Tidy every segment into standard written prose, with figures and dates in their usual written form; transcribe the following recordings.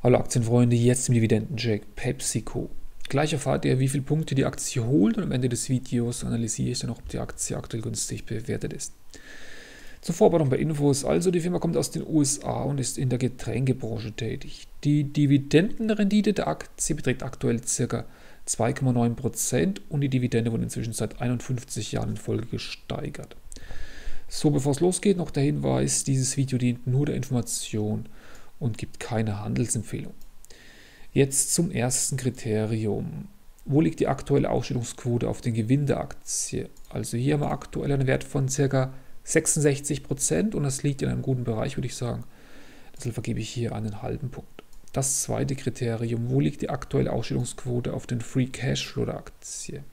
Hallo Aktienfreunde, jetzt im Dividendencheck PepsiCo. Gleich erfahrt ihr, wie viele Punkte die Aktie holt, und am Ende des Videos analysiere ich dann, ob die Aktie aktuell günstig bewertet ist. Zur Vorbereitung bei Infos, also die Firma kommt aus den USA und ist in der Getränkebranche tätig. Die Dividendenrendite der Aktie beträgt aktuell ca. 2,9% und die Dividende wurde inzwischen seit 51 Jahren in Folge gesteigert. So, bevor es losgeht, noch der Hinweis, dieses Video dient nur der Information und gibt keine Handelsempfehlung. Jetzt zum ersten Kriterium. Wo liegt die aktuelle Ausschüttungsquote auf den Gewinn der Aktie? Also hier haben wir aktuell einen Wert von ca. 66% und das liegt in einem guten Bereich, würde ich sagen. Deshalb vergebe ich hier einen halben Punkt. Das zweite Kriterium. Wo liegt die aktuelle Ausschüttungsquote auf den Free Cashflow der Aktie?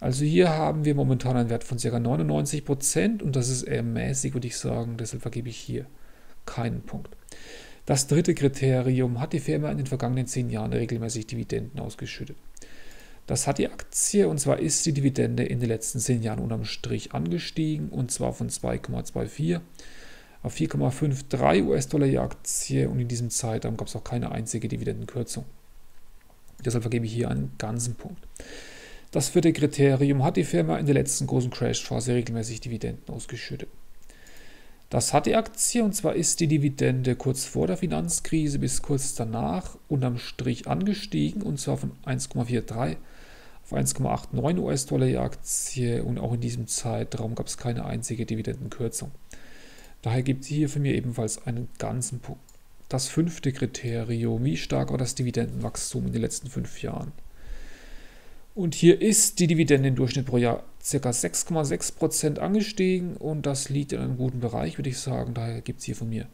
Also hier haben wir momentan einen Wert von ca. 99% und das ist eher mäßig, würde ich sagen. Deshalb vergebe ich hier keinen Punkt. Das dritte Kriterium: hat die Firma in den vergangenen 10 Jahren regelmäßig Dividenden ausgeschüttet? Das hat die Aktie, und zwar ist die Dividende in den letzten 10 Jahren unterm Strich angestiegen, und zwar von 2,24 auf 4,53 US-Dollar je Aktie, und in diesem Zeitraum gab es auch keine einzige Dividendenkürzung. Deshalb vergebe ich hier einen ganzen Punkt. Das vierte Kriterium: hat die Firma in der letzten großen Crash-Phase regelmäßig Dividenden ausgeschüttet? Das hat die Aktie, und zwar ist die Dividende kurz vor der Finanzkrise bis kurz danach unterm Strich angestiegen, und zwar von 1,43 auf 1,89 US-Dollar je Aktie, und auch in diesem Zeitraum gab es keine einzige Dividendenkürzung. Daher gibt es hier für mir ebenfalls einen ganzen Punkt. Das fünfte Kriterium: wie stark war das Dividendenwachstum in den letzten 5 Jahren? Und hier ist die Dividende im Durchschnitt pro Jahr ca. 6,6% angestiegen und das liegt in einem guten Bereich, würde ich sagen. Daher gibt es hier von mir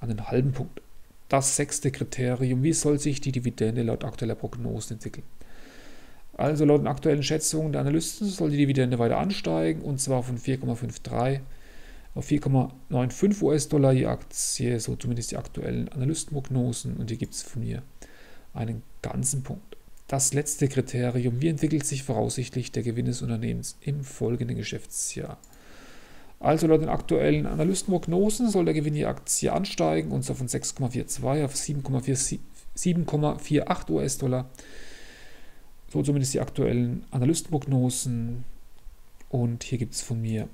einen halben Punkt. Das sechste Kriterium: wie soll sich die Dividende laut aktueller Prognosen entwickeln? Also laut den aktuellen Schätzungen der Analysten soll die Dividende weiter ansteigen, und zwar von 4,53 auf 4,95 US-Dollar je Aktie, so zumindest die aktuellen Analystenprognosen, und hier gibt es von mir einen ganzen Punkt. Das letzte Kriterium: wie entwickelt sich voraussichtlich der Gewinn des Unternehmens im folgenden Geschäftsjahr? Also laut den aktuellen Analystenprognosen soll der Gewinn je Aktie ansteigen, und zwar von 6,42 auf 7,48 US-Dollar. So zumindest die aktuellen Analystenprognosen. Und hier gibt es von mir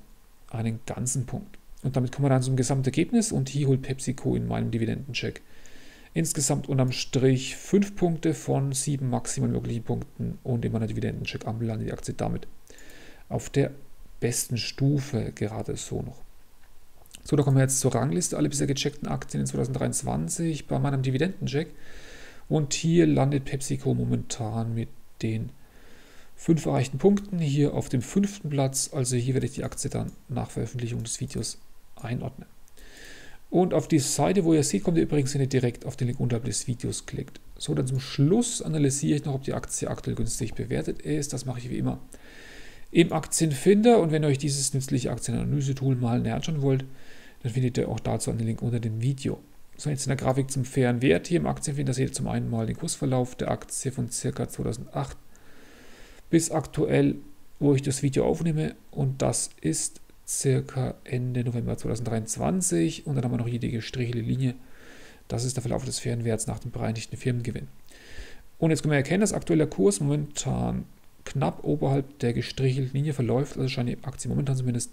einen ganzen Punkt. Und damit kommen wir dann zum Gesamtergebnis, und hier holt PepsiCo in meinem Dividendencheck insgesamt unterm Strich 5 Punkte von 7 maximal möglichen Punkten, und in meiner Dividendencheck-Ampel landet die Aktie damit auf der besten Stufe gerade so noch. So, da kommen wir jetzt zur Rangliste, alle bisher gecheckten Aktien in 2023 bei meinem Dividendencheck, und hier landet PepsiCo momentan mit den 5 erreichten Punkten hier auf dem 5. Platz, also hier werde ich die Aktie dann nach Veröffentlichung des Videos einordnen. Und auf die Seite, wo ihr seht, kommt ihr übrigens, wenn ihr direkt auf den Link unterhalb des Videos klickt. So, dann zum Schluss analysiere ich noch, ob die Aktie aktuell günstig bewertet ist. Das mache ich wie immer im Aktienfinder. Und wenn ihr euch dieses nützliche Aktienanalyse-Tool mal näher anschauen wollt, dann findet ihr auch dazu einen Link unter dem Video. So, jetzt in der Grafik zum fairen Wert. Hier im Aktienfinder seht ihr zum einen mal den Kursverlauf der Aktie von ca. 2008 bis aktuell, wo ich das Video aufnehme. Und das ist circa Ende November 2023, und dann haben wir noch hier die gestrichelte Linie. Das ist der Verlauf des fairen Werts nach dem bereinigten Firmengewinn. Und jetzt können wir erkennen, dass aktueller Kurs momentan knapp oberhalb der gestrichelten Linie verläuft, also scheint die Aktie momentan zumindest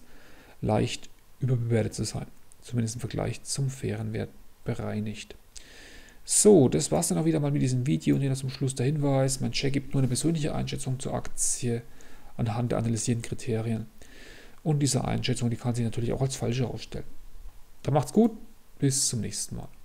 leicht überbewertet zu sein, zumindest im Vergleich zum fairen Wert bereinigt. So, das war es dann auch wieder mal mit diesem Video, und hier noch zum Schluss der Hinweis: mein Check gibt nur eine persönliche Einschätzung zur Aktie anhand der analysierten Kriterien. Und diese Einschätzung, die kann sich natürlich auch als falsch herausstellen. Dann macht's gut, bis zum nächsten Mal.